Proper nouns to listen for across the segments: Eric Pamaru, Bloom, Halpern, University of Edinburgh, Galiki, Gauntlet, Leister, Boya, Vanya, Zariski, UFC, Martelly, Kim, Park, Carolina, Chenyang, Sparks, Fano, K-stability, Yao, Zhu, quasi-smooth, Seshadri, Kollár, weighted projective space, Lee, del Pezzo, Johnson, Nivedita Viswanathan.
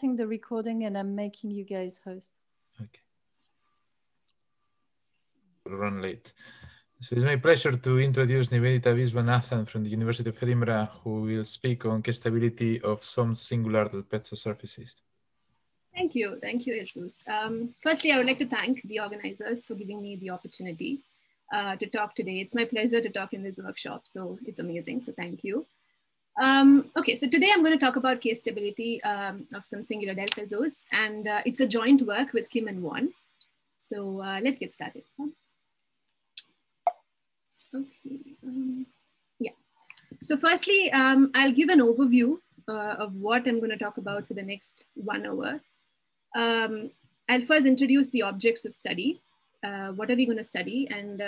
the recording and I'm making you guys host. Okay. Run late. So it's my pleasure to introduce Nivedita Viswanathan from the University of Edinburgh, who will speak on K-stability of some singular del Pezzo surfaces. Thank you. Thank you, Jesus. Firstly, I would like to thank the organizers for giving me the opportunity to talk today. It's my pleasure to talk in this workshop, so it's amazing. So thank you. Okay, so today I'm going to talk about K-stability of some singular del Pezzos, and it's a joint work with Kim and Won. So let's get started. Okay, yeah. So firstly, I'll give an overview of what I'm going to talk about for the next 1 hour. I'll first introduce the objects of study. What are we going to study, and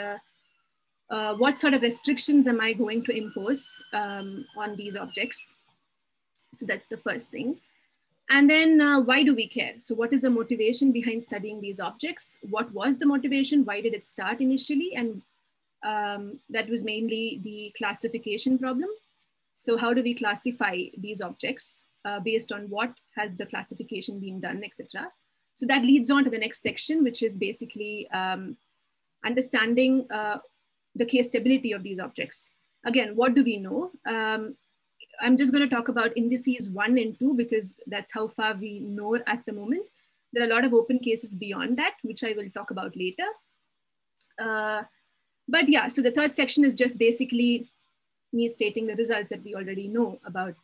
what sort of restrictions am I going to impose on these objects? So that's the first thing. And then why do we care? So what is the motivation behind studying these objects? What was the motivation? Why did it start initially? And that was mainly the classification problem. So how do we classify these objects? Based on what has the classification been done, etc. So that leads on to the next section, which is basically understanding the K-stability of these objects. Again, what do we know? I'm just going to talk about indices 1 and 2 because that's how far we know at the moment. There are a lot of open cases beyond that, which I will talk about later. But yeah, so the third section is just basically me stating the results that we already know about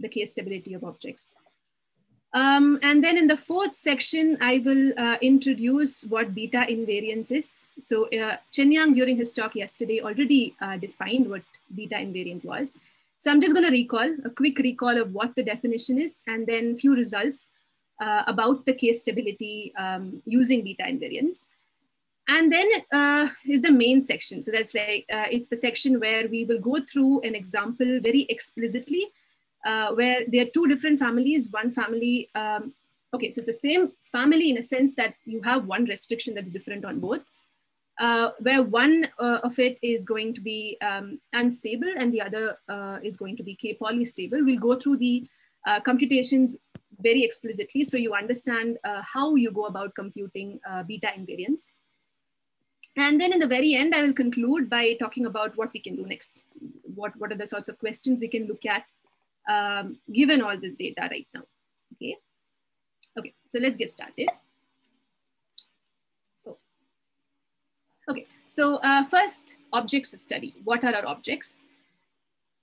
the K-stability of objects. And then in the fourth section, I will introduce what beta invariance is. So Chenyang during his talk yesterday already defined what beta invariant was. So I'm just going to recall, a quick recall of what the definition is, and then few results about the K-stability using beta invariance. And then is the main section. So that's like, it's the section where we will go through an example very explicitly. Where there are two different families, one family, okay, so it's the same family in a sense that you have one restriction that's different on both, where one of it is going to be unstable and the other is going to be K-poly stable. We'll go through the computations very explicitly so you understand how you go about computing beta invariance. And then in the very end, I will conclude by talking about what we can do next. What are the sorts of questions we can look at given all this data right now, okay? Okay, so let's get started. Oh. Okay, so first, objects of study. What are our objects?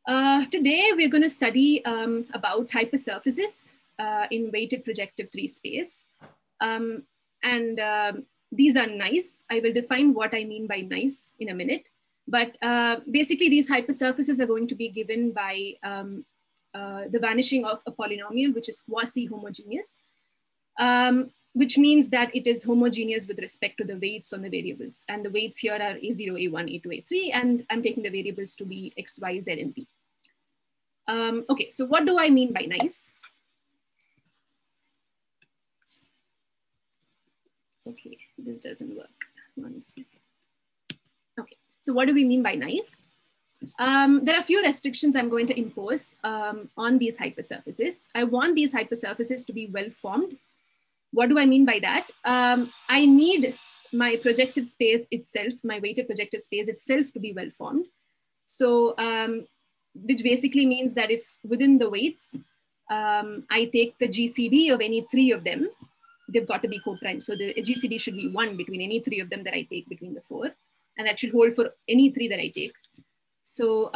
Today, we're gonna study about hypersurfaces in weighted projective 3 space. These are nice. I will define what I mean by nice in a minute. But basically, these hypersurfaces are going to be given by the vanishing of a polynomial, which is quasi-homogeneous, which means that it is homogeneous with respect to the weights on the variables. And the weights here are A0, A1, A2, A3, and I'm taking the variables to be X, Y, Z, and B. Okay, so what do I mean by nice? Okay, this doesn't work. One second. Okay, so what do we mean by nice? There are a few restrictions I'm going to impose on these hypersurfaces. I want these hypersurfaces to be well-formed. What do I mean by that? I need my projective space itself, my weighted projective space itself to be well-formed. So, which basically means that if within the weights, I take the GCD of any 3 of them, they've got to be co-prime. So the GCD should be 1 between any 3 of them that I take between the 4. And that should hold for any 3 that I take. So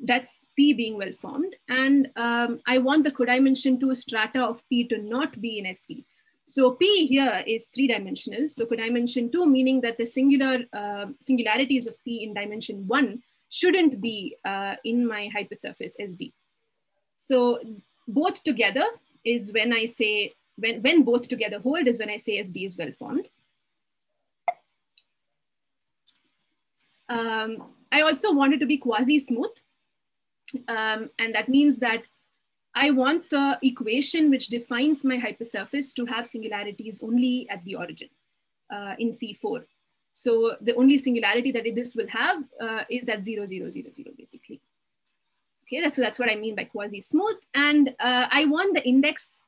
that's P being well-formed. And I want the codimension 2 strata of P to not be in ST. So P here is 3-dimensional. So codimension 2, meaning that the singular singularities of P in dimension 1 shouldn't be in my hypersurface SD. So both together is when I say, when both together hold is when I say SD is well-formed. I also want it to be quasi-smooth. And that means that I want the equation which defines my hypersurface to have singularities only at the origin in C4. So the only singularity that this will have is at 0, 0, 0, 0, basically. Okay, so that's what I mean by quasi-smooth. And I want the index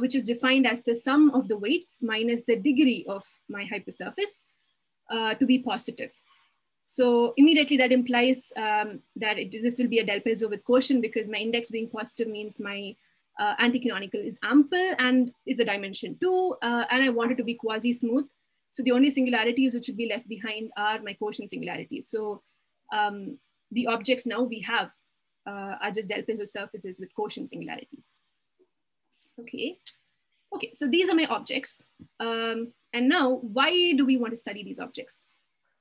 which is defined as the sum of the weights minus the degree of my hypersurface to be positive. So immediately that implies that this will be a del Pezzo with quotient, because my index being positive means my anti-canonical is ample and it's a dimension 2, and I want it to be quasi-smooth. So the only singularities which would be left behind are my quotient singularities. So the objects now we have are just del Pezzo surfaces with quotient singularities. Okay, so these are my objects. And now, why do we want to study these objects?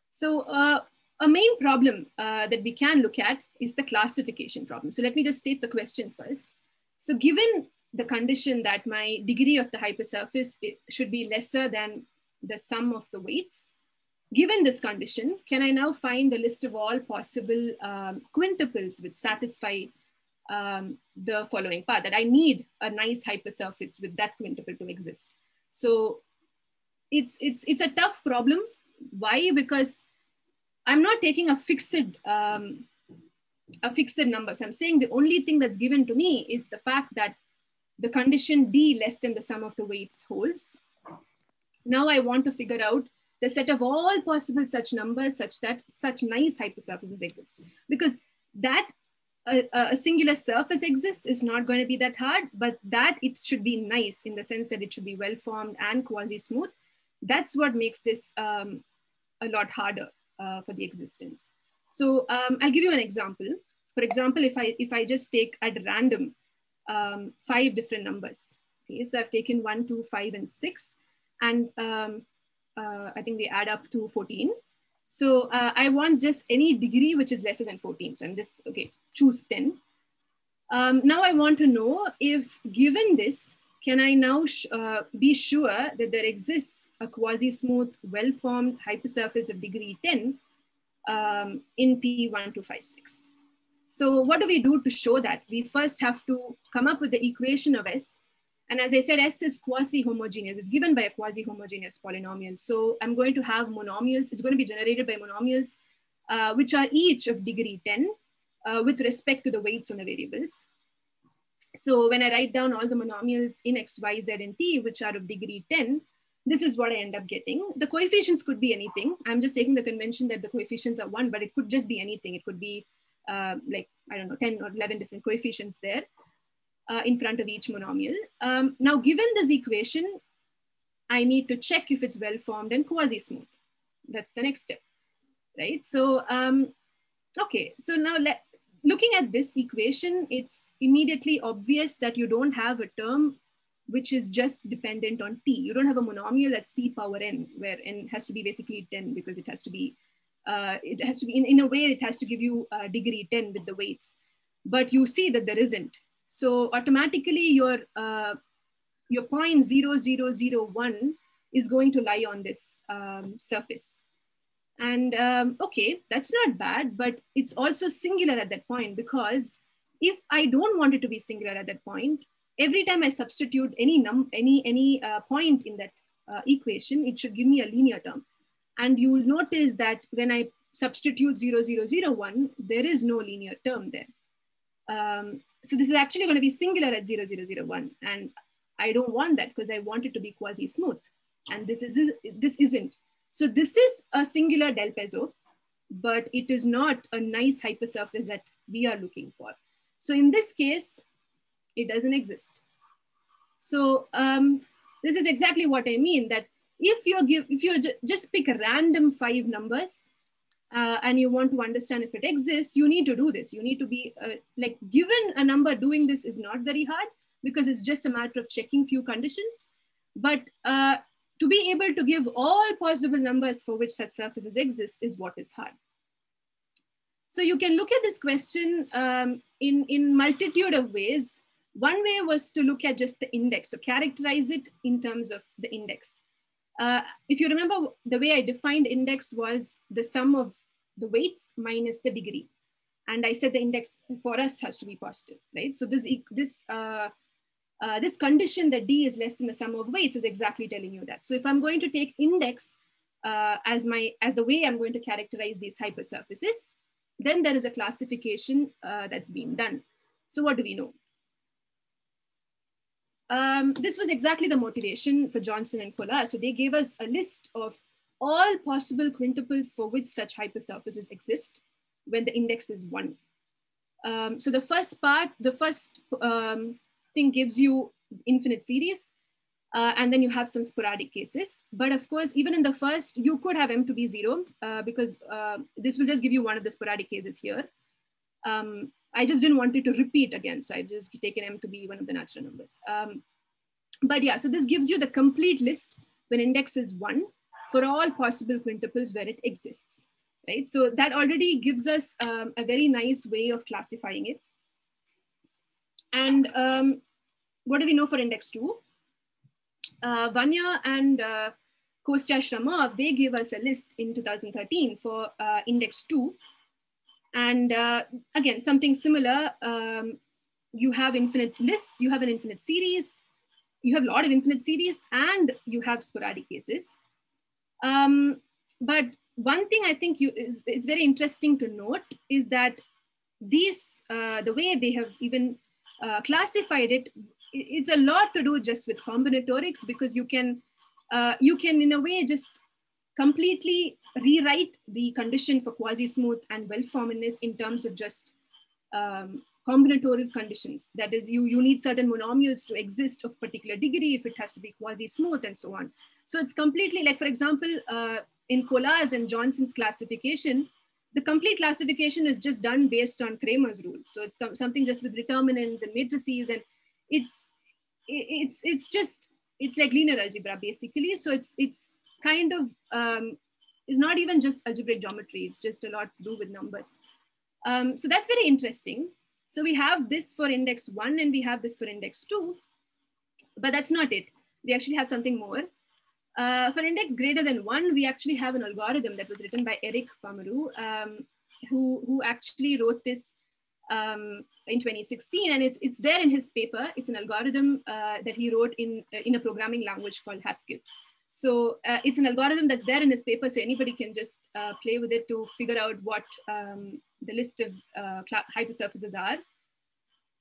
So a main problem that we can look at is the classification problem. So let me just state the question first. So given the condition that my degree of the hypersurface should be lesser than the sum of the weights, given this condition, can I now find the list of all possible quintuples which satisfy the following part, that I need a nice hypersurface with that quintuple to exist? So it's a tough problem. Why? Because I'm not taking a fixed number. So I'm saying the only thing that's given to me is the fact that the condition D less than the sum of the weights holds. Now I want to figure out the set of all possible such numbers such that such nice hypersurfaces exist. Because that a singular surface exists is not going to be that hard, but that it should be nice in the sense that it should be well-formed and quasi-smooth. That's what makes this a lot harder for the existence. So I'll give you an example. For example, if I just take at random 5 different numbers. Okay, so I've taken 1, 2, 5, and 6, and I think they add up to 14. So I want just any degree which is lesser than 14. So I'm just, okay, choose 10. Now I want to know if, given this, can I now be sure that there exists a quasi-smooth, well-formed hypersurface of degree 10 in P1, 2, 5, 6? So what do we do to show that? We first have to come up with the equation of S. And as I said, S is quasi-homogeneous. It's given by a quasi-homogeneous polynomial. So I'm going to have monomials. It's going to be generated by monomials, which are each of degree 10 with respect to the weights on the variables. So when I write down all the monomials in X, Y, Z, and T, which are of degree 10, this is what I end up getting. The coefficients could be anything. I'm just taking the convention that the coefficients are 1, but it could just be anything. It could be like, I don't know, 10 or 11 different coefficients there. In front of each monomial. Now, given this equation, I need to check if it's well-formed and quasi-smooth. That's the next step, right? So, okay, so now looking at this equation, it's immediately obvious that you don't have a term which is just dependent on t. You don't have a monomial that's t power n, where n has to be basically 10, because it has to be, in a way, it has to give you degree 10 with the weights. But you see that there isn't. So automatically your 0.0001 is going to lie on this surface. And okay, that's not bad, but it's also singular at that point, because if I don't want it to be singular at that point, every time I substitute any point in that equation, it should give me a linear term. And you will notice that when I substitute 0.0001, there is no linear term there. So this is actually going to be singular at 0.0001, and I don't want that, because I want it to be quasi-smooth, and this isn't. So this is a singular del Pezzo, but it is not a nice hypersurface that we are looking for. So in this case, it doesn't exist. So this is exactly what I mean, that if you just pick random 5 numbers, and you want to understand if it exists, you need to do this. You need to be, like, given a number, doing this is not very hard, because it's just a matter of checking few conditions. But to be able to give all possible numbers for which such surfaces exist is what is hard. So you can look at this question in multitude of ways. One way was to look at just the index, so characterize it in terms of the index. If you remember, the way I defined index was the sum of the weights minus the degree. And I said the index for us has to be positive, right? So this condition that D is less than the sum of weights is exactly telling you that. So if I'm going to take index as the way I'm going to characterize these hypersurfaces, then there is a classification that's being done. So what do we know? This was exactly the motivation for Johnson and Kollár. So they gave us a list of all possible quintuples for which such hypersurfaces exist when the index is 1. So the first part, the first thing gives you infinite series, and then you have some sporadic cases. But of course, even in the first, you could have M to be 0 because this will just give you one of the sporadic cases here. I just didn't want it to repeat again. So I've just taken M to be one of the natural numbers. But yeah, so this gives you the complete list when index is 1 for all possible quintuples where it exists, right? So that already gives us a very nice way of classifying it. And what do we know for index 2? Vanya and Kostya Shramov, they gave us a list in 2013 for index 2. And again, something similar, you have infinite lists, you have an infinite series, you have a lot of infinite series, and you have sporadic cases. But one thing I think it's very interesting to note is that these, the way they have even classified it, it's a lot to do just with combinatorics, because you can in a way just completely rewrite the condition for quasi-smooth and well-formedness in terms of just combinatorial conditions. That is, you need certain monomials to exist of particular degree if it has to be quasi-smooth and so on. So it's completely like, for example, in Kollár's and Johnson's classification, the complete classification is just done based on Cramer's rule. So it's something just with determinants and matrices, and it's like linear algebra basically. So it's kind of it's not even just algebraic geometry, it's just a lot to do with numbers. So that's very interesting. So we have this for index 1 and we have this for index 2, but that's not it. We actually have something more. For index greater than 1, we actually have an algorithm that was written by Eric Pamaru, who actually wrote this in 2016, and it's there in his paper. It's an algorithm that he wrote in a programming language called Haskell. So it's an algorithm that's there in this paper, so anybody can just play with it to figure out what the list of hypersurfaces are.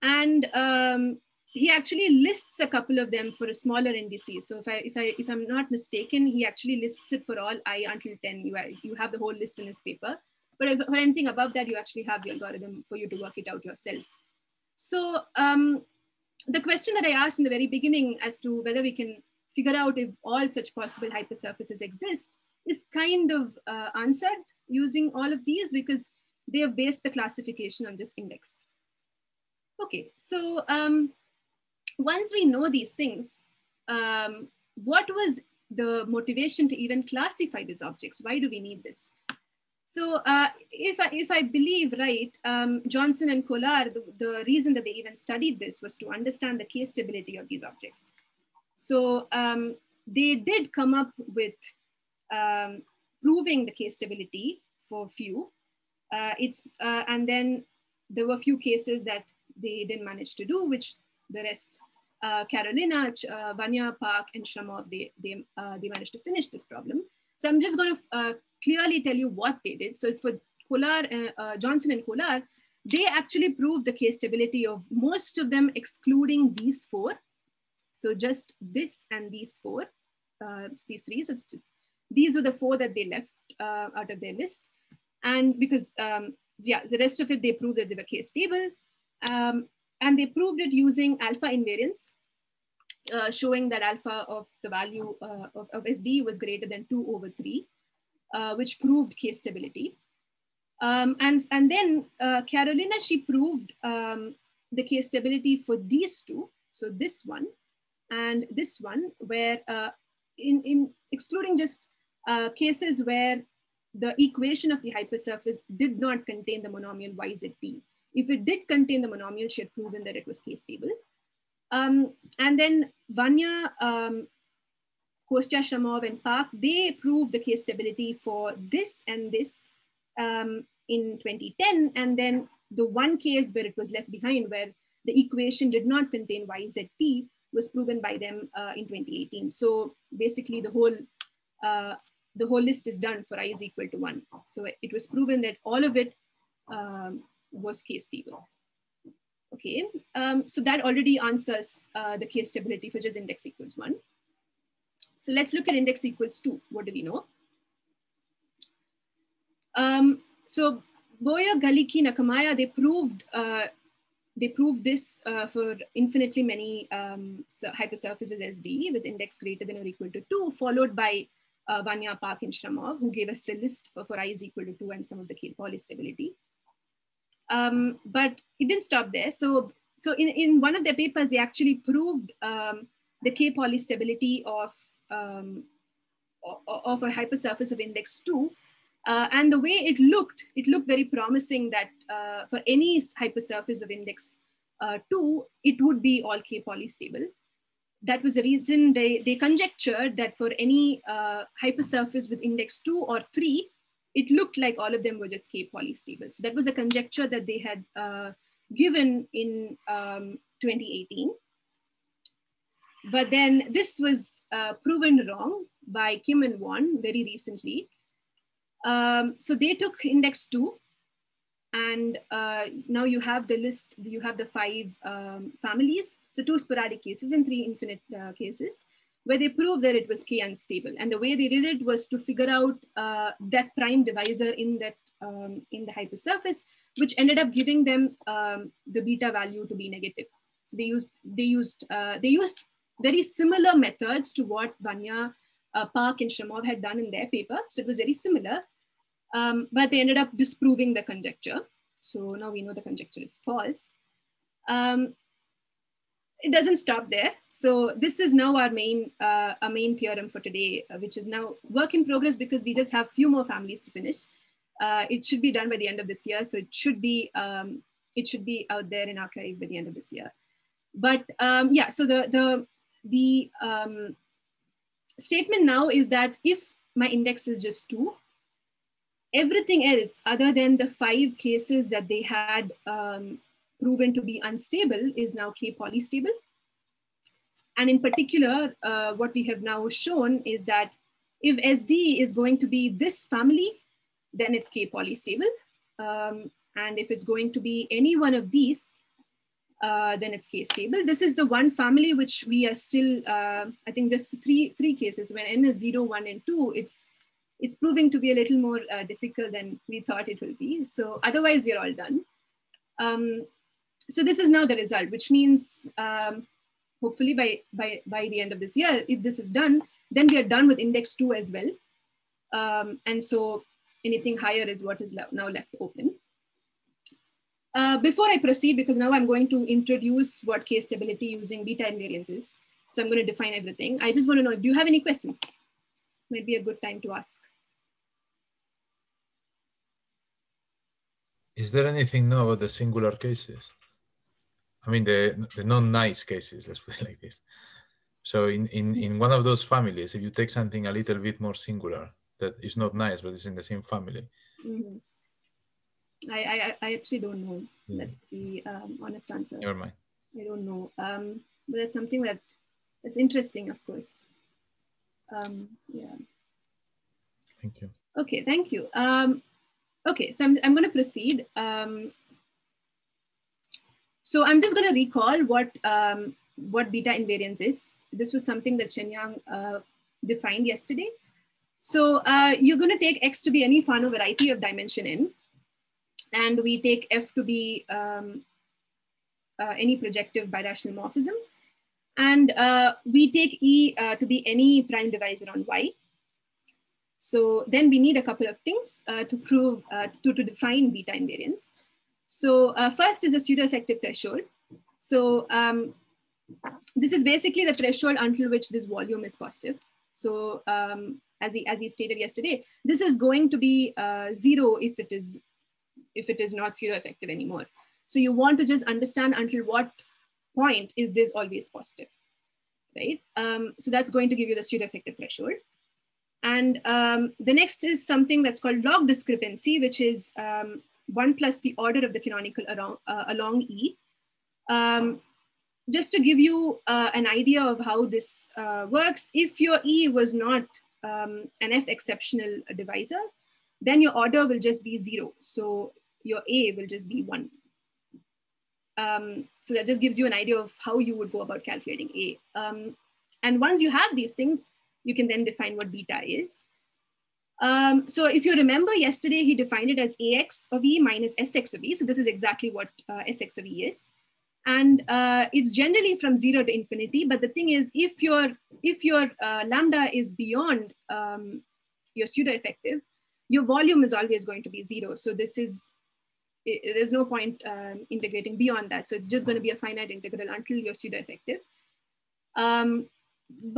And he actually lists a couple of them for a smaller indices. So if I'm not mistaken, he actually lists it for all I until 10. You have the whole list in his paper. But for anything above that, you actually have the algorithm for you to work it out yourself. So the question that I asked in the very beginning as to whether we can figure out if all such possible hypersurfaces exist is kind of answered using all of these, because they have based the classification on this index. Okay, so once we know these things, what was the motivation to even classify these objects? Why do we need this? So if I believe right, Johnson and Kollár, the reason that they even studied this was to understand the K-stability of these objects. So they did come up with proving the K-stability for few. And then there were a few cases that they didn't manage to do, which the rest, Carolina, Vanya, Park, and Shramov, they managed to finish this problem. So I'm just going to clearly tell you what they did. So for Kollár, Johnson and Kollár, they actually proved the K-stability of most of them excluding these 4. So just this and these 4, these 3. So these are the 4 that they left out of their list. And because, yeah, the rest of it, they proved that they were K-stable. And they proved it using alpha invariance, showing that alpha of the value of SD was greater than 2/3, which proved K-stability. And then Carolina, she proved the K-stability for these 2. So this one. And this one, where in excluding just cases where the equation of the hypersurface did not contain the monomial YZP. If it did contain the monomial, she had proven that it was K-stable. And then Vanya, Kostya Shramov, and Park, they proved the K-stability for this and this in 2010. And then the one case where it was left behind, where the equation did not contain YZP, was proven by them in 2018. So basically, the whole list is done for i = 1. So it was proven that all of it was K-stable. Okay, so that already answers the K-stability, which is index equals 1. So let's look at index equals 2. What do we know? So Boya, Galiki, Nakamaya, they proved this for infinitely many hypersurfaces SD with index greater than or equal to 2, followed by Vanya, Park, and Shramov, who gave us the list for I is equal to 2 and some of the K-stability. But it didn't stop there. So in one of their papers, they actually proved the K-poly stability of a hypersurface of index 2. And the way it looked very promising that for any hypersurface of index 2, it would be all K-poly stable. That was the reason they conjectured that for any hypersurface with index 2 or 3, it looked like all of them were just K-poly stable. So that was a conjecture that they had given in 2018. But then this was proven wrong by Kim and Won very recently. So they took index 2, and now you have the list, you have the 5 families. So 2 sporadic cases and 3 infinite cases, where they proved that it was K unstable. And the way they did it was to figure out that prime divisor in the hypersurface, which ended up giving them the beta value to be negative. So they used very similar methods to what Vanya, Park, and Shramov had done in their paper. So it was very similar, but they ended up disproving the conjecture. So now we know the conjecture is false. It doesn't stop there. So this is now our main theorem for today, which is now work in progress because we just have few more families to finish. It should be done by the end of this year. So it should be out there in archive by the end of this year. But yeah, so the statement now is that if my index is just 2, everything else other than the 5 cases that they had proven to be unstable is now K-poly stable. And in particular, what we have now shown is that if SD is going to be this family, then it's K-poly stable. And if it's going to be any one of these, then it's K-stable. This is the one family which we are still, I think there's three cases. When N is 0, 1, and 2, it's proving to be a little more difficult than we thought it will be. So otherwise, we're all done. So this is now the result, which means hopefully by the end of this year, if this is done, then we are done with index 2 as well. And so anything higher is what is now left open. Before I proceed, because now I'm going to introduce what K-stability using beta invariance is. So I'm going to define everything. I just want to know, do you have any questions? Might be a good time to ask. Is there anything now about the singular cases? I mean, the non-nice cases, let's put it like this. So in one of those families, if you take something a little bit more singular, that is not nice, but it's in the same family. Mm-hmm. I actually don't know. Yeah. That's the honest answer. Never mind. I don't know. But that's something that's interesting, of course. Yeah. Thank you. Okay, thank you. Okay, so I'm going to proceed. So I'm just going to recall what beta invariance is. This was something that Chenyang defined yesterday. So you're going to take X to be any Fano variety of dimension N. And we take F to be any projective birational morphism. And we take E to be any prime divisor on Y. So then we need a couple of things to prove, to define beta invariance. So first is a pseudo-effective threshold. So this is basically the threshold until which this volume is positive. So as he stated yesterday, this is going to be 0 if it is not pseudo-effective anymore. So you want to just understand until what point is this always positive, right? So that's going to give you the pseudo-effective threshold. And the next is something that's called log discrepancy, which is 1 plus the order of the canonical along E. Just to give you an idea of how this works, if your E was not an F exceptional divisor, then your order will just be 0. So your A will just be 1. So that just gives you an idea of how you would go about calculating A. And once you have these things, you can then define what beta is. So if you remember yesterday, he defined it as AX of E minus SX of E. So this is exactly what SX of E is. And it's generally from 0 to infinity. But the thing is, if your lambda is beyond your pseudo effective, your volume is always going to be 0. So this is, there's no point integrating beyond that. So it's just going to be a finite integral until your pseudo effective.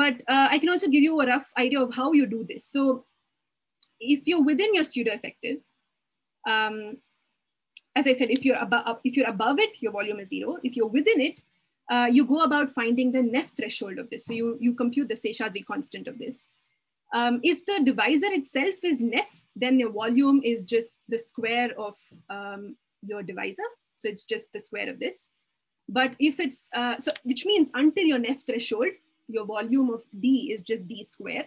But I can also give you a rough idea of how you do this. So if you're within your pseudo effective, as I said, if you're above it, your volume is 0. If you're within it, you go about finding the Neff threshold of this. So you compute the Seshadri constant of this. If the divisor itself is Neff, then your volume is just the square of your divisor. So it's just the square of this. But if it's, which means until your Neff threshold, your volume of D is just D square.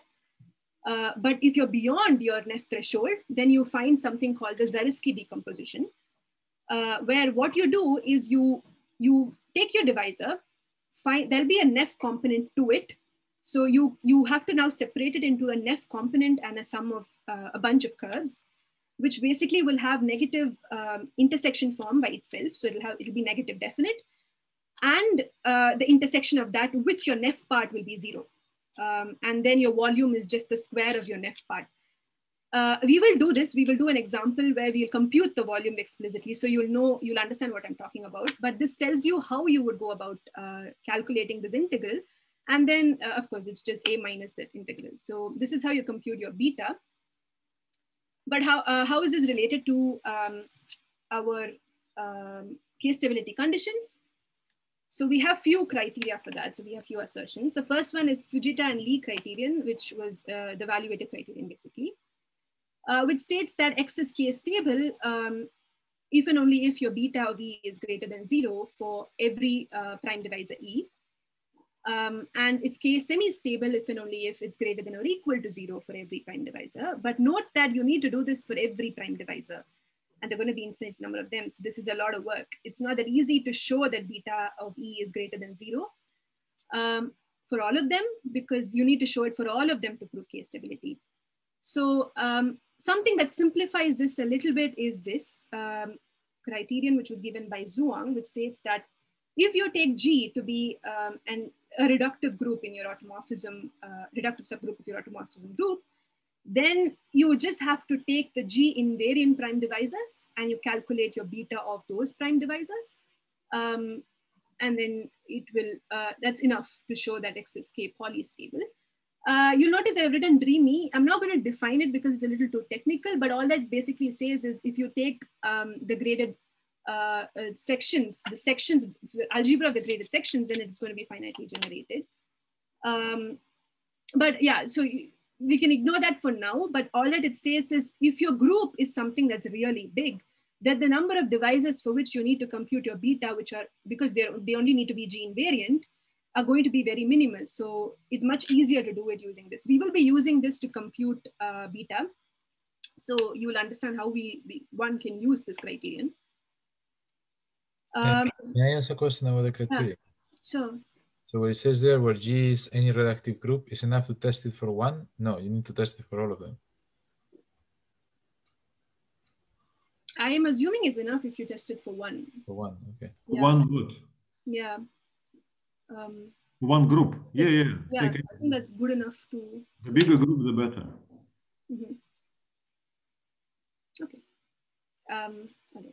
But if you're beyond your Neff threshold, then you find something called the Zariski decomposition, where what you do is you take your divisor, there'll be a Neff component to it. So you have to now separate it into a Neff component and a sum of a bunch of curves, which basically will have negative intersection form by itself. So it'll be negative definite. And the intersection of that with your Neff part will be 0. And then your volume is just the square of your Neff part. We will do this. We will do an example where we'll compute the volume explicitly. So you'll understand what I'm talking about. But this tells you how you would go about calculating this integral. And then, of course, it's just A minus that integral. So this is how you compute your beta. But how is this related to our K-stability conditions? So we have few criteria for that. So we have few assertions. The first one is Fujita and Lee criterion, which was the evaluative criterion basically, which states that X is K stable if and only if your beta of E is greater than 0 for every prime divisor E. And it's K semi-stable if and only if it's greater than or equal to 0 for every prime divisor. But note that you need to do this for every prime divisor. And they're going to be infinite number of them. So this is a lot of work. It's not that easy to show that beta of E is greater than 0 for all of them, because you need to show it for all of them to prove K-stability. So something that simplifies this a little bit is this criterion, which was given by Zhuang, which states that if you take G to be a reductive group in your automorphism, reductive subgroup of your automorphism group, then you just have to take the G invariant prime divisors and you calculate your beta of those prime divisors. And then it will, that's enough to show that X is K polystable. You'll notice I've written dreamy. I'm not gonna define it because it's a little too technical, but all that basically says is if you take the graded sections, so the algebra of the graded sections, then it's gonna be finitely generated. But yeah, so we can ignore that for now, but all that it states is if your group is something that's really big, that the number of divisors for which you need to compute your beta, which are, because they only need to be G invariant, are going to be very minimal. So it's much easier to do it using this. We will be using this to compute beta. So you will understand how one can use this criterion. Can I ask a question about the criteria? Yeah, sure. So what it says there, where G is any reductive group, is enough to test it for one? No, you need to test it for all of them. I am assuming it's enough if you test it for one. For one, okay. Yeah. One good. Yeah. One group. Yeah, yeah. Yeah, okay. I think that's good enough to... The bigger group, the better. Mm-hmm. Okay. All right.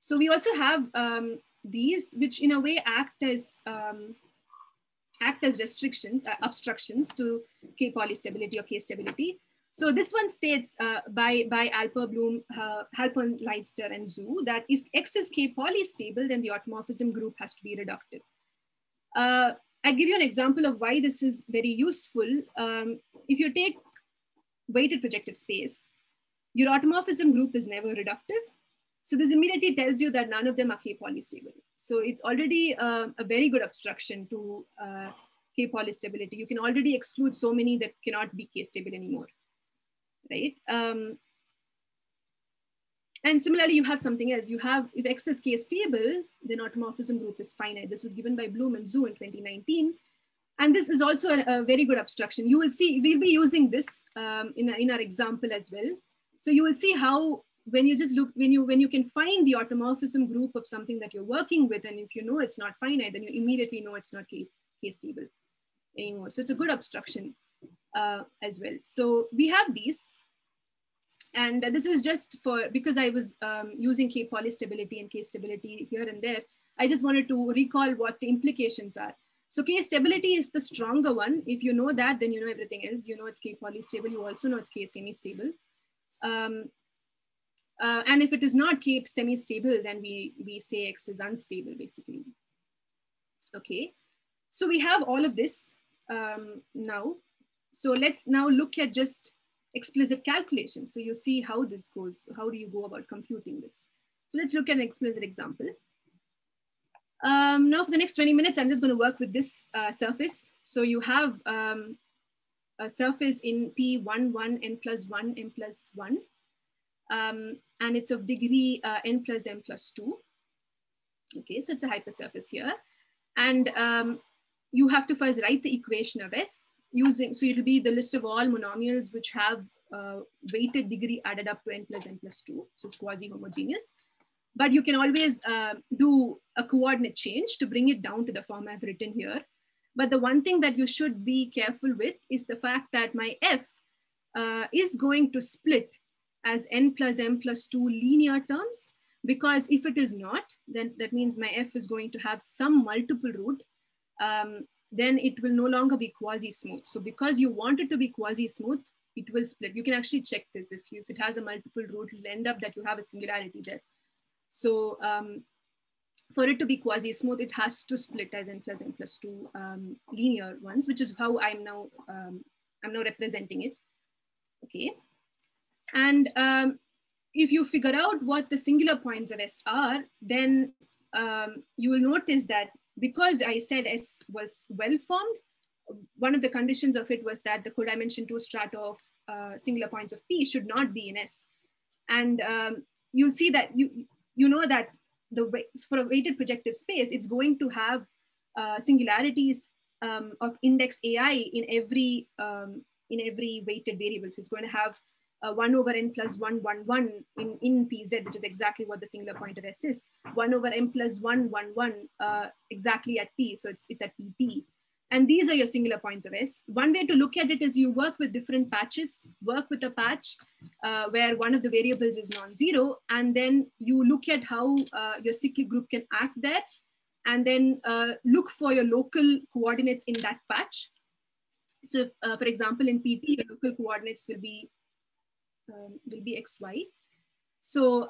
So we also have... these, which in a way act as restrictions, obstructions to K polystability or K stability. So this one states by Alper, Bloom, Halpern, Leister, and Zhu that if X is K polystable, then the automorphism group has to be reductive. I'll give you an example of why this is very useful. If you take weighted projective space, your automorphism group is never reductive. So this immediately tells you that none of them are K polystable. So it's already a very good obstruction to K polystability. You can already exclude so many that cannot be K stable anymore, right? And similarly, you have something else. You have, if X is K-stable, then automorphism group is finite. This was given by Bloom and Zhu in 2019. And this is also a very good abstraction. You will see, we'll be using this in our example as well. So you will see how, when you just look, when you can find the automorphism group of something that you're working with, and if you know it's not finite, then you immediately know it's not K-stable anymore. So it's a good abstraction as well. So we have these. And this is just for, because I was using K-polystability and K-stability here and there, I just wanted to recall what the implications are. So K-stability is the stronger one. If you know that, then you know everything else. You know it's K-polystable, you also know it's K-semi-stable. And if it is not K-semi-stable, then we say X is unstable, basically. Okay, so we have all of this now. So let's now look at just explicit calculation. So you see how this goes. How do you go about computing this? So let's look at an explicit example. Now for the next 20 minutes, I'm just going to work with this surface. So you have a surface in P11, n plus 1, m plus 1. And it's of degree n plus m plus 2. Okay, so it's a hypersurface here. And you have to first write the equation of S. Using, so it'll be the list of all monomials which have weighted degree added up to n plus 2. So it's quasi-homogeneous. But you can always do a coordinate change to bring it down to the form I've written here. But the one thing that you should be careful with is the fact that my f is going to split as n plus m plus 2 linear terms. Because if it is not, then that means my f is going to have some multiple root. Then it will no longer be quasi-smooth. So because you want it to be quasi-smooth, it will split. You can actually check this. If it has a multiple root, it'll end up that you have a singularity there. So for it to be quasi-smooth, it has to split as n plus 2 linear ones, which is how I'm now representing it. Okay. And if you figure out what the singular points of S are, then you will notice that because I said S was well-formed, one of the conditions of it was that the codimension 2 strata of singular points of P should not be in S. And you'll see that you know that for a weighted projective space, it's going to have singularities of index AI in every weighted variable. So it's going to have 1 over n plus 1, 1, 1 in Pz, which is exactly what the singular point of S is. 1 over m plus 1, 1, 1, exactly at P, so it's at Pt. And these are your singular points of S. One way to look at it is you work with different patches, work with a patch where one of the variables is non-zero, and then you look at how your cyclic group can act there, and then look for your local coordinates in that patch. So if, for example, in Pt, your local coordinates will be xy. So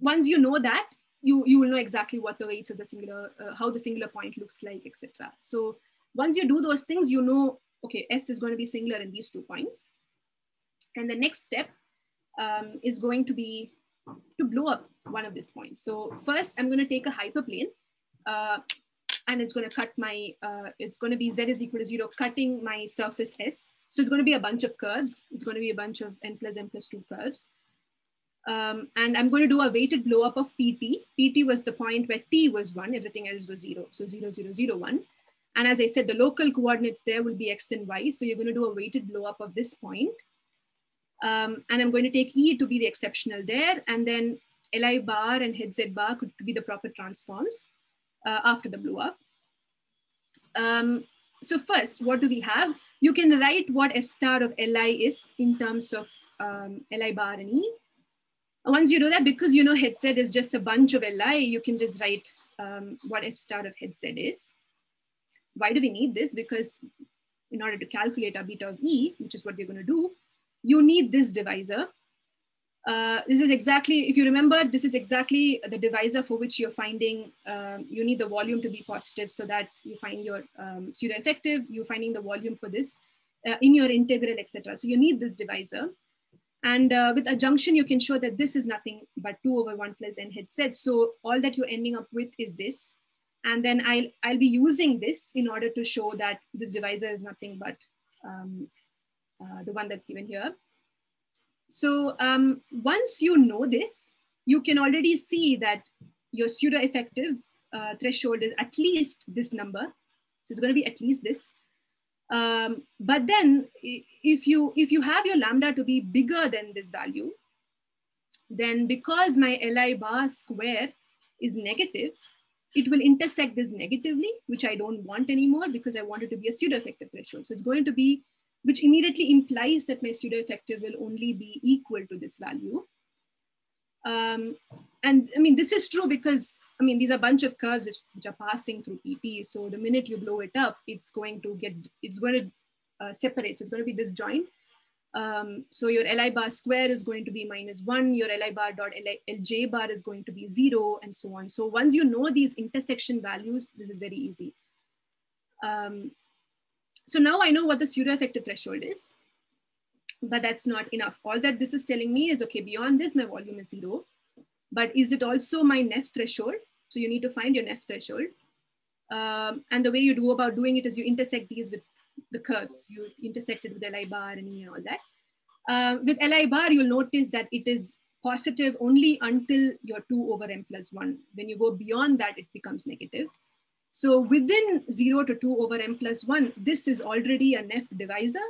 once you know that, you will know exactly what the weights of the singular, how the singular point looks like, etc. So once you do those things, you know, okay, S is going to be singular in these 2 points. And the next step is going to be to blow up one of these points. So first I'm going to take a hyperplane and it's going to cut my, it's going to be z is equal to 0, cutting my surface S. So it's going to be a bunch of curves. It's going to be a bunch of n plus 2 curves. And I'm going to do a weighted blow up of Pt. Pt was the point where T was 1, everything else was 0. So 0, 0, 0, 1. And as I said, the local coordinates there will be x and y. So you're going to do a weighted blow up of this point. And I'm going to take E to be the exceptional there. And then Li bar and z bar could be the proper transforms after the blow up. So first, what do we have? You can write what f star of Li is in terms of Li bar and E. Once you do that, because you know z is just a bunch of Li, you can just write what f star of z is. Why do we need this? Because in order to calculate our beta of E, which is what we're going to do, you need this divisor. This is exactly, if you remember, this is exactly the divisor for which you're finding, you need the volume to be positive so that you find your pseudo effective, you're finding the volume for this in your integral, etc. So you need this divisor. And with adjunction, you can show that this is nothing but 2 over 1 plus n z. So all that you're ending up with is this. And then I'll be using this in order to show that this divisor is nothing but the one that's given here. So once you know this, you can already see that your pseudo-effective threshold is at least this number. So it's going to be at least this. But then if you have your lambda to be bigger than this value, then because my Li bar square is negative, it will intersect this negatively, which I don't want anymore because I want it to be a pseudo-effective threshold. So it's going to be, which immediately implies that my pseudo-effective will only be equal to this value. And I mean, this is true because, I mean, these are a bunch of curves which are passing through ET. So the minute you blow it up, it's going to separate. So it's going to be disjoint. So your Li bar square is going to be -1, your Li bar dot Lj bar is going to be 0, and so on. So once you know these intersection values, this is very easy. So now I know what the pseudo-effective threshold is, but that's not enough. All that this is telling me is, okay, beyond this, my volume is 0, but is it also my Neff threshold? So you need to find your Neff threshold. And the way you do about doing it is you intersect these with the curves. You intersect it with Li bar and E and all that. With Li bar, you'll notice that it is positive only until your 2/(m+1). When you go beyond that, it becomes negative. So within 0 to 2/(m+1), this is already a Neff divisor,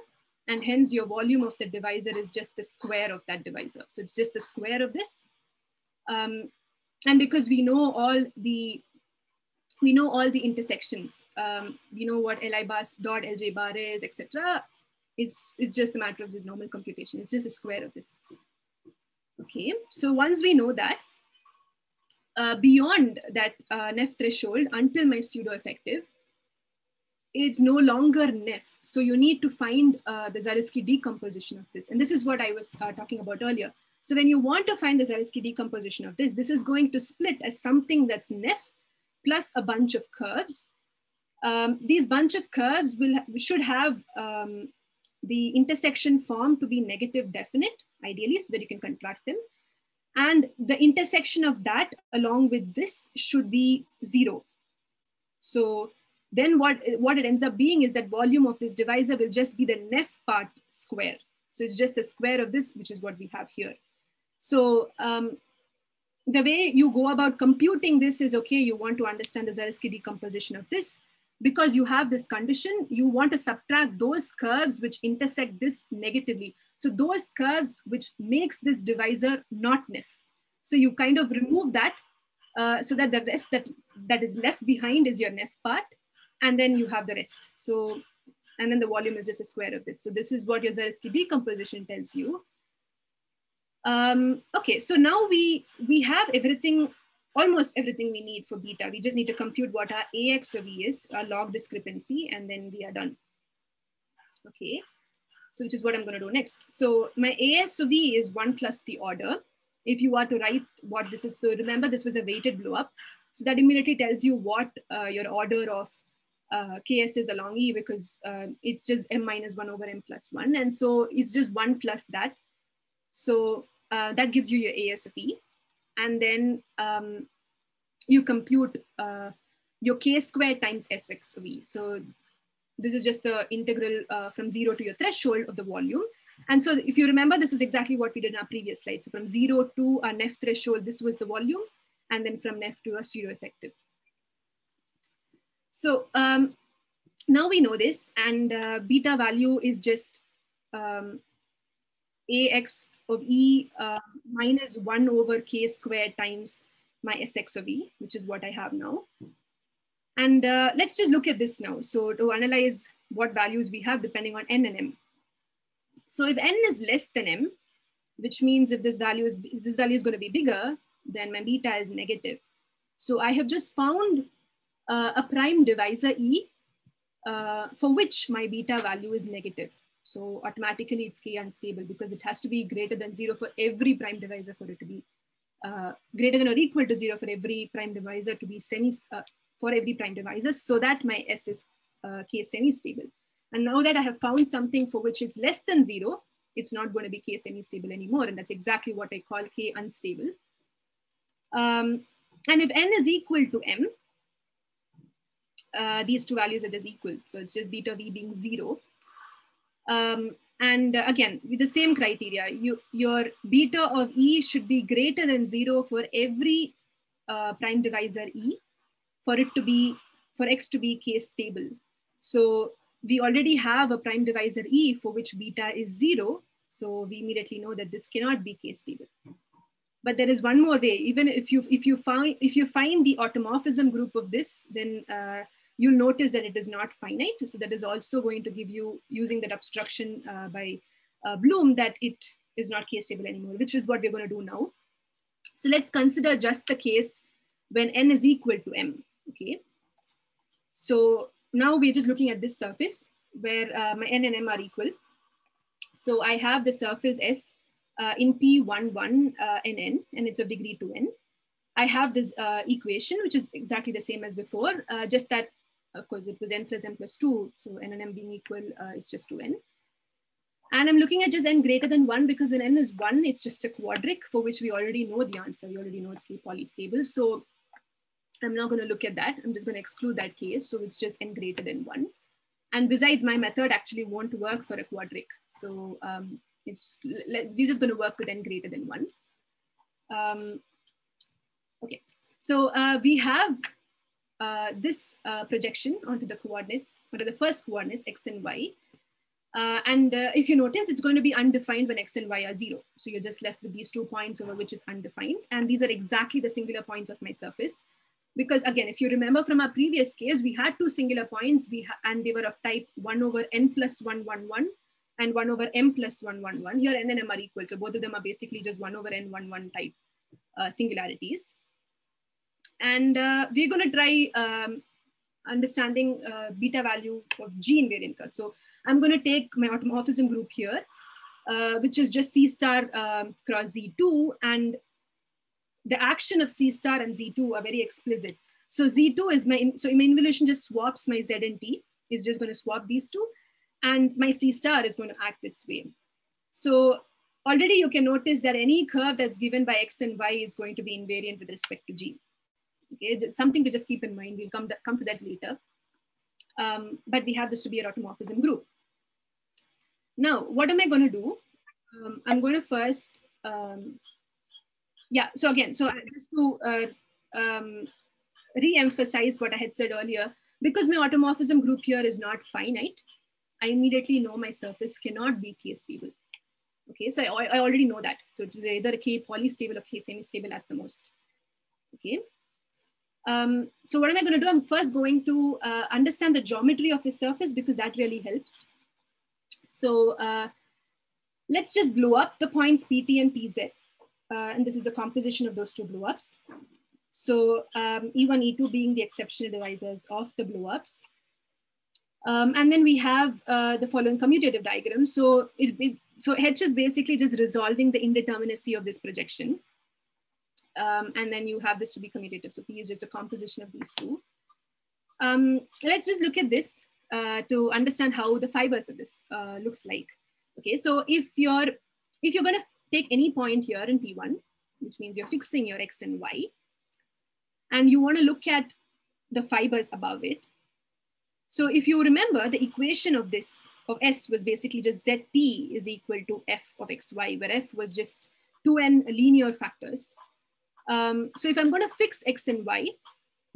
and hence your volume of the divisor is just the square of that divisor. So it's just the square of this. And because we know all the intersections, we know what Li bar dot Lj bar is, etc. It's just a matter of this normal computation. It's just a square of this. Okay, so once we know that, beyond that Neff threshold, until my pseudo-effective, it's no longer Neff. So you need to find the Zariski decomposition of this. And this is what I was talking about earlier. So when you want to find the Zariski decomposition of this is going to split as something that's Neff plus a bunch of curves. These bunch of curves should have the intersection form to be negative definite, ideally, so that you can contract them. And the intersection of that along with this should be 0. So then what it ends up being is that volume of this divisor will just be the Neff part square. So it's just the square of this, which is what we have here. So the way you go about computing this is, okay, you want to understand the Zariski decomposition of this. Because you have this condition, you want to subtract those curves which intersect this negatively. So those curves which makes this divisor not Neff. So you kind of remove that so that the rest that is left behind is your Neff part, and then you have the rest. So, and then the volume is just a square of this. So this is what your Zariski decomposition tells you. Okay, so now we have everything, almost everything we need for beta. We just need to compute what our AX of E is, our log discrepancy, and then we are done. Okay, so which is what I'm gonna do next. So my AS of E is 1 plus the order. If you are to write what this is, so remember this was a weighted blow up. So that immediately tells you what your order of KS is along E, because it's just m-1/(m+1). And so it's just 1 plus that. So that gives you your AS of E. And then you compute your K squared times Sx of E. So this is just the integral from 0 to your threshold of the volume. And so if you remember, this is exactly what we did in our previous slide. So from 0 to our Neff threshold, this was the volume. And then from Neff to our pseudo-effective. So now we know this, and beta value is just Ax of E -1/k² times my Sx of E, which is what I have now. And let's just look at this now. So to analyze what values we have depending on n and m. So if n is less than m, which means if this value is going to be bigger, then my beta is negative. So I have just found a prime divisor E for which my beta value is negative. So automatically it's K unstable because it has to be greater than 0 for every prime divisor for it to be greater than or equal to 0 for every prime divisor to be so that my S is K semi-stable. And now that I have found something for which is less than 0, it's not going to be K semi-stable anymore. And that's exactly what I call K unstable. And if n is equal to m, these two values are just equal. So it's just beta of E being 0. And again, with the same criteria, your beta of E should be greater than 0 for every prime divisor E for it to be, for X to be case stable. So we already have a prime divisor E for which beta is 0. So we immediately know that this cannot be case stable. But there is one more way. Even if you find the automorphism group of this, then you'll notice that it is not finite. So that is also going to give you, using that abstraction by Bloom, that it is not case stable anymore, which is what we're going to do now. So let's consider just the case when n is equal to m, okay? So now we're just looking at this surface where my n and m are equal. So I have the surface S in P11 and n, and it's of degree 2n. I have this equation, which is exactly the same as before, just that, of course, it was n + m + 2. So n and m being equal, it's just 2n. And I'm looking at just n greater than 1, because when n is 1, it's just a quadric for which we already know the answer. We already know it's polystable. So I'm not going to look at that. I'm just going to exclude that case. So it's just n greater than 1. And besides, my method actually won't work for a quadric. So we're just going to work with n greater than 1. Okay, so we have this projection onto the coordinates, onto the first coordinates, x and y. And if you notice, it's going to be undefined when x and y are 0. So you're just left with these 2 points over which it's undefined. And these are exactly the singular points of my surface. Because again, if you remember from our previous case, we had 2 singular points, and they were of type 1/(n + 1, 1, 1) and 1/(m + 1, 1, 1). Here n and m are equal. So both of them are basically just 1/(n, 1, 1) type singularities. And we're going to try understanding beta value of G invariant curve. So I'm going to take my automorphism group here, which is just C₀ × Z2. And the action of C₀ and Z2 are very explicit. So Z2 is my involution just swaps my Z and T. It's just going to swap these two. And my C₀ is going to act this way. So already you can notice that any curve that's given by X and Y is going to be invariant with respect to G. Okay, just something to just keep in mind. We'll come to that later. But we have this to be an automorphism group. Now, what am I going to do? I'm going to first, just to re-emphasize what I had said earlier, because my automorphism group here is not finite, I immediately know my surface cannot be case stable. Okay, so I already know that. So it is either a K polystable or K semi-stable at the most. Okay. So what am I going to do? I'm first going to understand the geometry of the surface, because that really helps. So let's just blow up the points PT and PZ. And this is the composition of those two blowups. So E1, E2 being the exceptional divisors of the blowups. And then we have the following commutative diagram. So H is basically just resolving the indeterminacy of this projection. And then you have this to be commutative. So P is just a composition of these two. Let's just look at this to understand how the fibers of this looks like. Okay, so if you're going to take any point here in P1, which means you're fixing your X and Y, and you want to look at the fibers above it. So if you remember, the equation of this, of S, was basically just ZT is equal to F of XY, where F was just 2n linear factors. So if I'm going to fix X and Y,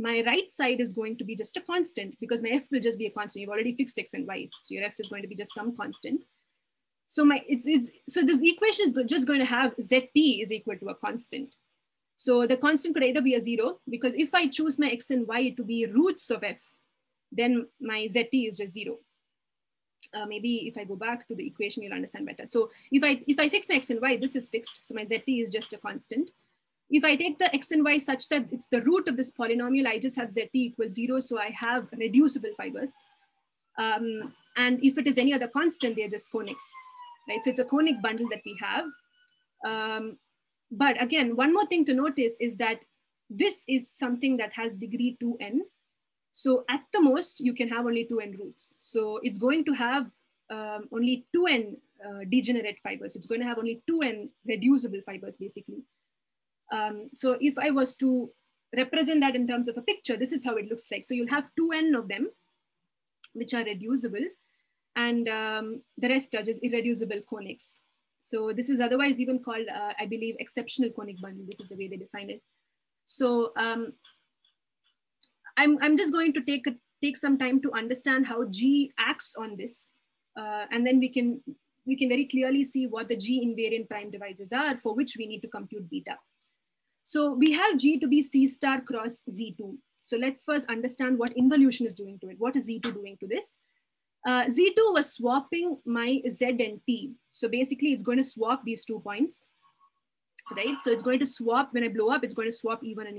my right side is going to be just a constant, because my F will just be a constant. You've already fixed X and Y. So your F is going to be just some constant. So so this equation is just going to have ZT is equal to a constant. So the constant could either be a 0, because if I choose my X and Y to be roots of F, then my ZT is just 0. Maybe if I go back to the equation, you'll understand better. So if I fix my X and Y, this is fixed. So my ZT is just a constant. If I take the X and Y such that it's the root of this polynomial, I just have ZT equals 0. So I have reducible fibers. And if it is any other constant, they're just conics, right? So it's a conic bundle that we have. But again, one more thing to notice is that this is something that has degree 2n. So at the most, you can have only 2n roots. So it's going to have only 2n degenerate fibers. It's going to have only 2n reducible fibers, basically. So if I was to represent that in terms of a picture, this is how it looks like. So you'll have 2n of them, which are reducible. and the rest are just irreducible conics. So this is otherwise even called, I believe, exceptional conic bundle. This is the way they define it. So I'm just going to take some time to understand how G acts on this, and then we can very clearly see what the G invariant prime devices are, for which we need to compute beta. So we have G to be C star cross Z2. So let's first understand what involution is doing to it. What is Z2 doing to this? Z2 was swapping my Z and T. So basically it's going to swap these 2 points, right? So it's going to swap, when I blow up, it's going to swap E1 and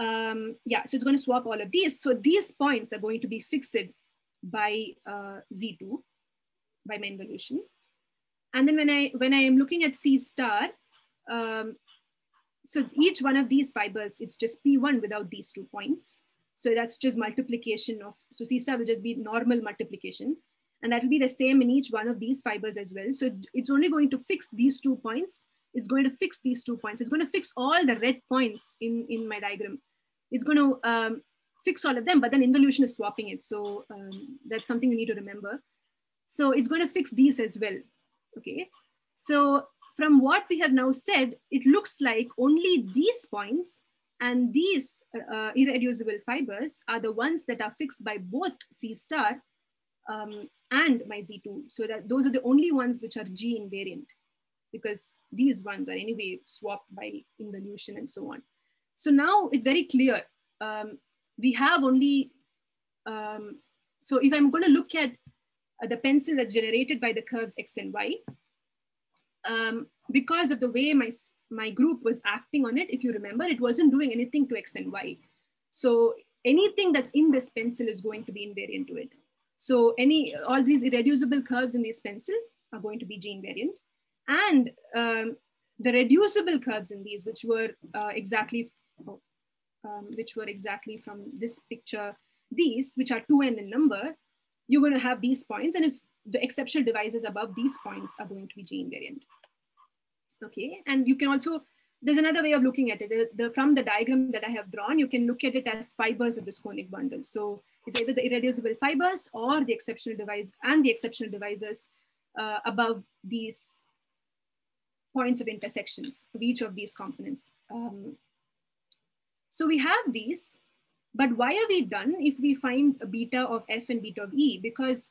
E2. Yeah, so it's going to swap all of these. So these points are going to be fixed by Z2, by my involution. And then when I am looking at C star, so each one of these fibers, it's just P1 without these 2 points. So that's just multiplication of, so C star will just be normal multiplication. And that will be the same in each one of these fibers as well. So it's only going to fix these 2 points. It's going to fix these 2 points. It's going to fix all the red points in my diagram. It's going to fix all of them, but then involution is swapping it. So that's something you need to remember. So it's going to fix these as well, okay? So from what we have now said, it looks like only these points and these irreducible fibers are the ones that are fixed by both C star and my Z2. So that those are the only ones which are G invariant, because these ones are anyway swapped by involution and so on. So now it's very clear. We have only, so if I'm going to look at the pencil that's generated by the curves X and Y, because of the way my group was acting on it, if you remember, it wasn't doing anything to X and Y. So anything that's in this pencil is going to be invariant to it. So all these irreducible curves in this pencil are going to be G invariant. And the reducible curves in these, which were exactly from this picture, these, which are 2n in number, you're going to have these points. And if the exceptional devices above these points are going to be G invariant. Okay, and you can also, there's another way of looking at it. From the diagram that I have drawn, you can look at it as fibers of this conic bundle. So it's either the irreducible fibers or the exceptional device and the exceptional divisors above these points of intersections of each of these components. So we have these, but why are we done if we find a beta of F and beta of E? Because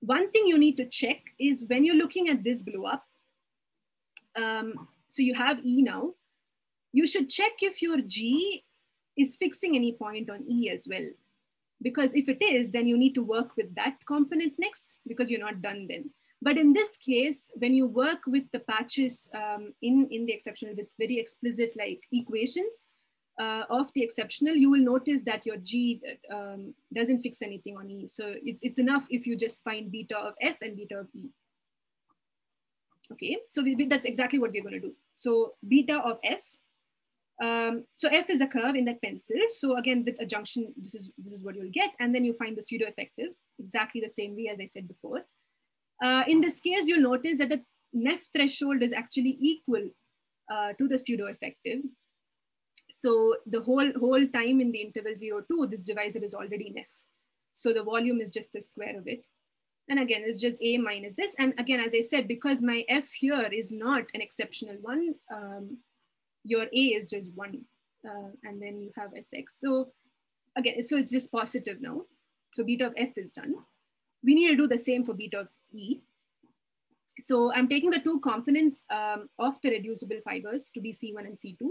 one thing you need to check is when you're looking at this blow up, so you have E now, you should check if your G is fixing any point on E as well. Because if it is, then you need to work with that component next, because you're not done then. But in this case, when you work with the patches in the exceptional with very explicit like equations of the exceptional, you will notice that your G doesn't fix anything on E. So it's enough if you just find beta of F and beta of E. Okay, so that's exactly what we're going to do. So beta of F. So F is a curve in that pencil. So again, with a junction, this is what you'll get. And then you find the pseudo effective, exactly the same way as I said before. In this case, you'll notice that the Neff threshold is actually equal to the pseudo effective. So the whole time in the interval 0, 2, this divisor is already Neff. So the volume is just the square of it. And again, it's just A minus this. And again, as I said, because my F here is not an exceptional one, your A is just 1. And then you have SX. So again, so it's just positive now. So beta of F is done. We need to do the same for beta of E. So I'm taking the 2 components of the reducible fibers to be C1 and C2.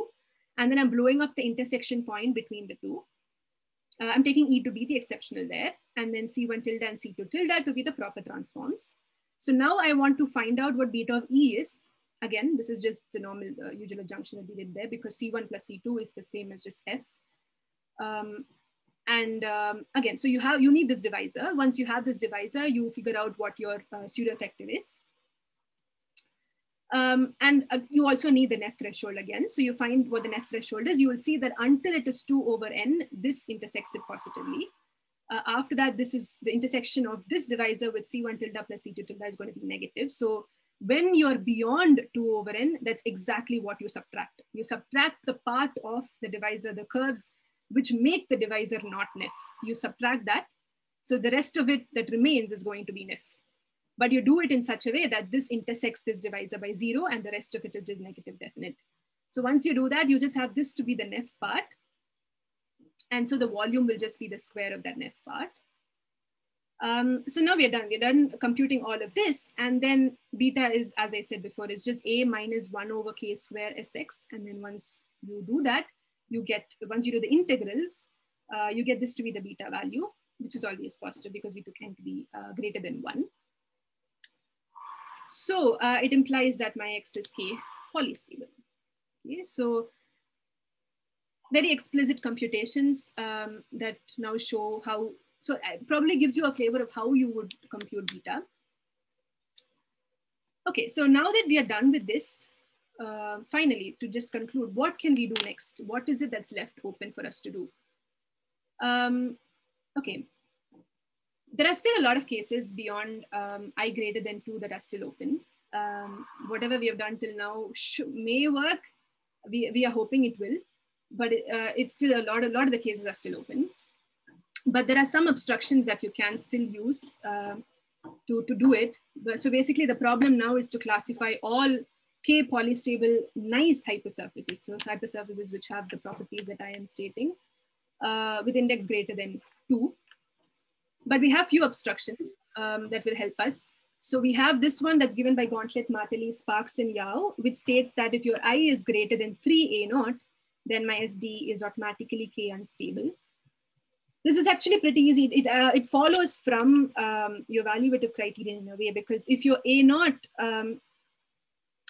And then I'm blowing up the intersection point between the 2. I'm taking E to be the exceptional there, and then C1 tilde and C2 tilde to be the proper transforms. So now I want to find out what beta of E is. Again, this is just the normal usual adjunction that we did there, because C1 plus C2 is the same as just F. Again, so you need this divisor. Once you have this divisor, you figure out what your pseudo effective is. You also need the Neff threshold again. So you find what the Neff threshold is. You will see that until it is 2/n, this intersects it positively. After that, this is the intersection of this divisor with C1 tilde plus C2 tilde is going to be negative. So when you're beyond 2/n, that's exactly what you subtract. You subtract the part of the divisor, the curves, which make the divisor not Neff. You subtract that. So the rest of it that remains is going to be NIF. But you do it in such a way that this intersects this divisor by 0 and the rest of it is just negative definite. So once you do that, you just have this to be the NIF part. And so the volume will just be the square of that NIF part. So now we're done computing all of this. And then beta is, as I said before, is just a minus 1 over k square sx. And then once you do that, you get, once you do the integrals, you get this to be the beta value, which is always positive because we took n to be greater than 1. So it implies that my x is k polystable. Okay, so very explicit computations that now show how, so it probably gives you a flavor of how you would compute beta. Okay, so now that we are done with this, finally, to just conclude, what can we do next? What is it that's left open for us to do? Okay, there are still a lot of cases beyond I greater than 2 that are still open. Whatever we have done till now may work. We are hoping it will, but it's still a lot of the cases are still open. But there are some obstructions that you can still use to do it. But so basically the problem now is to classify all K polystable nice hypersurfaces, so hypersurfaces which have the properties that I am stating with index greater than 2. But we have few obstructions that will help us. So we have this one that's given by Gauntlet, Martelly, Sparks, and Yao, which states that if your I is greater than 3a0, then my SD is automatically K unstable. This is actually pretty easy. It follows from your evaluative criterion in a way, because if your A0,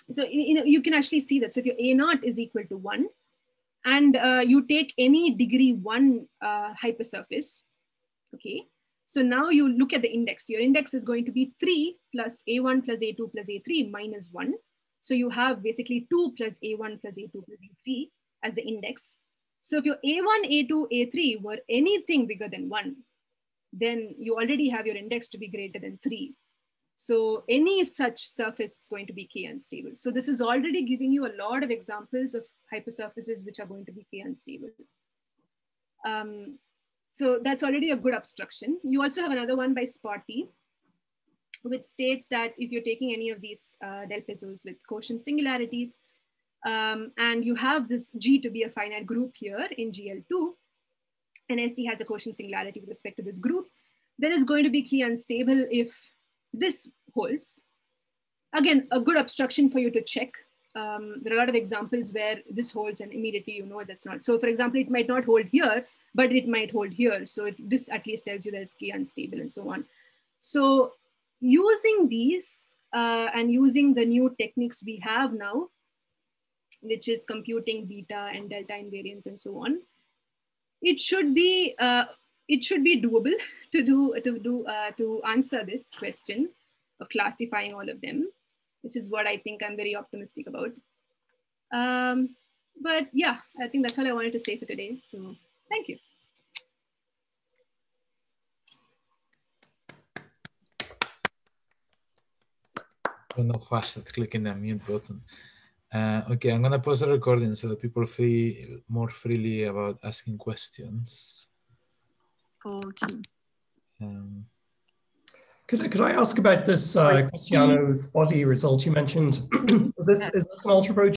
so you can actually see that. So if your A0 is equal to 1 and you take any degree 1 hypersurface, okay? So now you look at the index. Your index is going to be 3 plus A1 plus A2 plus A3 minus 1. So you have basically 2 plus A1 plus A2 plus A3 as the index. So if your A1, A2, A3 were anything bigger than 1, then you already have your index to be greater than 3. So any such surface is going to be K unstable. So this is already giving you a lot of examples of hypersurfaces which are going to be K unstable. So that's already a good obstruction. You also have another one by Spotty, which states that if you're taking any of these del Pezzos with quotient singularities, and you have this G to be a finite group here in GL2, and SD has a quotient singularity with respect to this group, then it's going to be K unstable if this holds. Again, a good obstruction for you to check. There are a lot of examples where this holds and immediately you know that's not. So for example, it might not hold here, but it might hold here. So this at least tells you that it's K unstable and so on. So using these and using the new techniques we have now, which is computing beta and delta invariance and so on, it should be doable to answer this question of classifying all of them, which is what I think I'm very optimistic about. But yeah, I think that's all I wanted to say for today. So thank you. I don't know how fast at clicking the mute button. Okay, I'm gonna pause the recording so that people feel more freely about asking questions. 14. Could I ask about this Cristiano Spotty result you mentioned? Is this an ultra pro